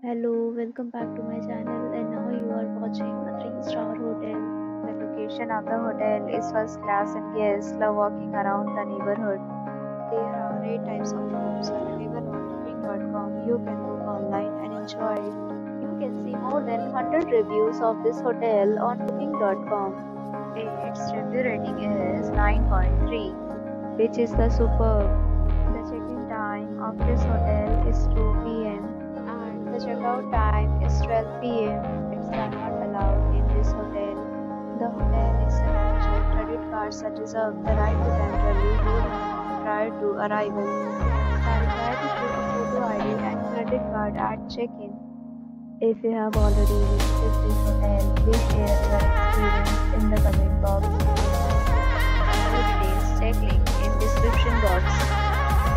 Hello, welcome back to my channel, and now you are watching a 3-star hotel. The location of the hotel is first class and guests love walking around the neighborhood. There are 8 types of rooms available on Booking.com. You can book online and enjoy it. You can see more than 100 reviews of this hotel on Booking.com. Its review rating is 9.3, which is the superb. The check-in time of this hotel is 2 p.m. and the checkout time is 12 p.m. Pets are not allowed in this hotel. The hotel accepts credit cards that reserve the right to temporarily hold prior to arrival. You are required to take a photo ID and credit card at check-in. If you have already visited this hotel, please share your experience in the comment box. For details, check link in description box.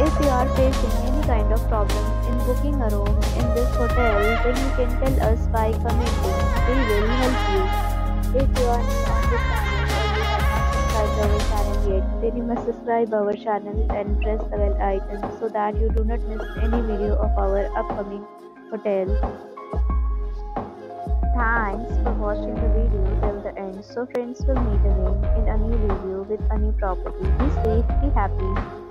If you are facing any kind of problem in booking a room in this hotel, then you can tell us by commenting. We will help you. If you are new on this channel or you have not subscribed our channel yet, then you must subscribe our channel and press the bell icon so that you do not miss any video of our upcoming hotel. Thanks for watching the video till the end. So friends, will meet again in a new video with a new property. Be safe, be happy.